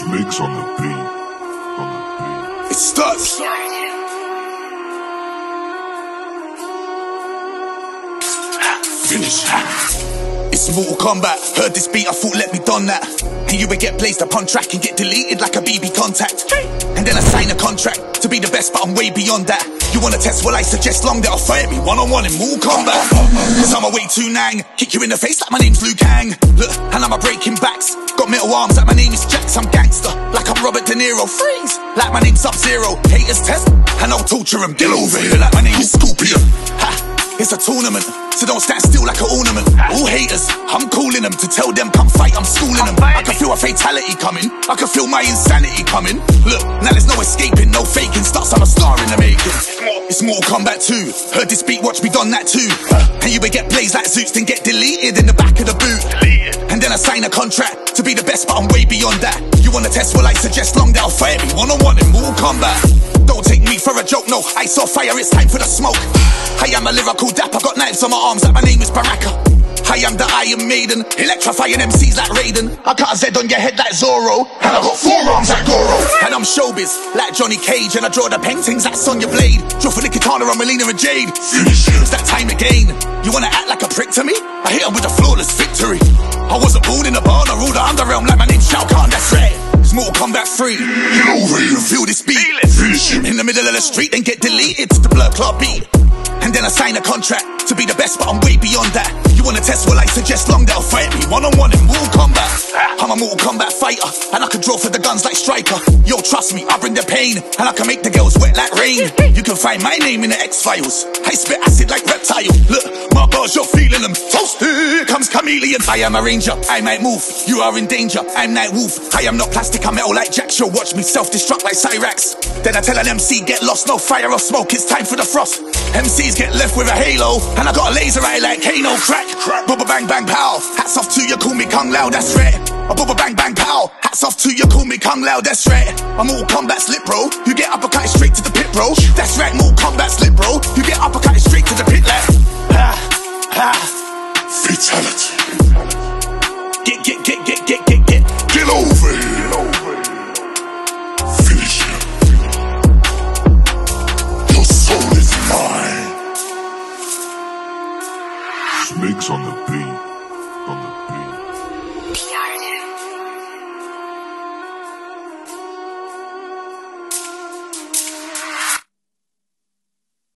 Smigs on the beat. It's stuck. Finish. It's Mortal Kombat. Heard this beat, I thought, let me don that. And you would get placed upon track and get deleted like a BB contact. And then I sign a contract to be the best, but I'm way beyond that. You wanna test? Well, I suggest long that I'll fight me one-on-one in Mortal Kombat. Cause I'm a way too nang. Kick you in the face like my name's Liu Kang. Look, and I'm a breaking backs. Got metal arms like my name is Jax. I'm gangster, like I'm Robert De Niro. Freeze, like my name's Sub-Zero. Haters test, and I'll torture him. Get over here like my name is Scorpion. Ha! It's a tournament, so don't stand still like an ornament. All haters, I'm calling them to tell them come fight, I'm schooling them. I can feel a fatality coming, I can feel my insanity coming. Look, now there's no escaping, no faking, starts I'm a star in the making. It's Mortal Kombat 2, heard this beat, watch me done that too. And you would get plays like Zoots, then get deleted in the back of the boot. And then I sign a contract to be the best, but I'm way beyond that. You wanna test? Well, I suggest long that I'll fight me one-on-one in Mortal Kombat. Don't take me for a joke, no, ice or fire, it's time for the smoke. I am a lyrical dap, I got knives on my arms like my name is Baraka. I am the Iron Maiden, electrifying MCs like Raiden. I cut a Z on your head like Zorro, and I got forearms like Goro. And I'm showbiz, like Johnny Cage, and I draw the paintings like Sonya Blade. Draw for the katana on Melina and Jade. It's that time again, you wanna act like a prick to me? I hit him with a flawless victory. I wasn't born in a barn, I ruled the underrealm like my name's Shao Kahn, that's right. It's Mortal Kombat 3, you feel this beat. In the middle of the street, then get deleted to the blood clot beat. And then I sign a contract to be the best, but I'm way beyond that. You wanna test? Well, I suggest long that'll fight me one-on-one in Mortal Kombat. I'm a Mortal Kombat fighter, and I can draw for the guns like Stryker. Yo, trust me, I bring the pain, and I can make the girls wet like rain. You can find my name in the X-Files. I spit acid like Reptile. Look, my bars, you're feeling them. Toast, here comes Chameleon. I am a ranger, I might move. You are in danger, I'm Night Wolf. I am not plastic, I'm metal like Jax. You'll watch me self-destruct like Cyrax. Then I tell an MC, get lost, no fire or smoke, it's time for the frost. MCs get left with a halo, and I got a laser eye like Kano. Crack, crack, bubba bang bang pow. Hats off to you, call me Kung Lao, that's right. A bubba bang bang pow. Hats off to you, call me Kung Lao, that's right. I'm Mortal Kombat slip, bro. You get uppercut straight to the pit, bro. That's right, Mortal Kombat slip, bro. You get uppercut straight to the pit, like ha, ha. Fatality. Get. Get over here. Smigs on the beat.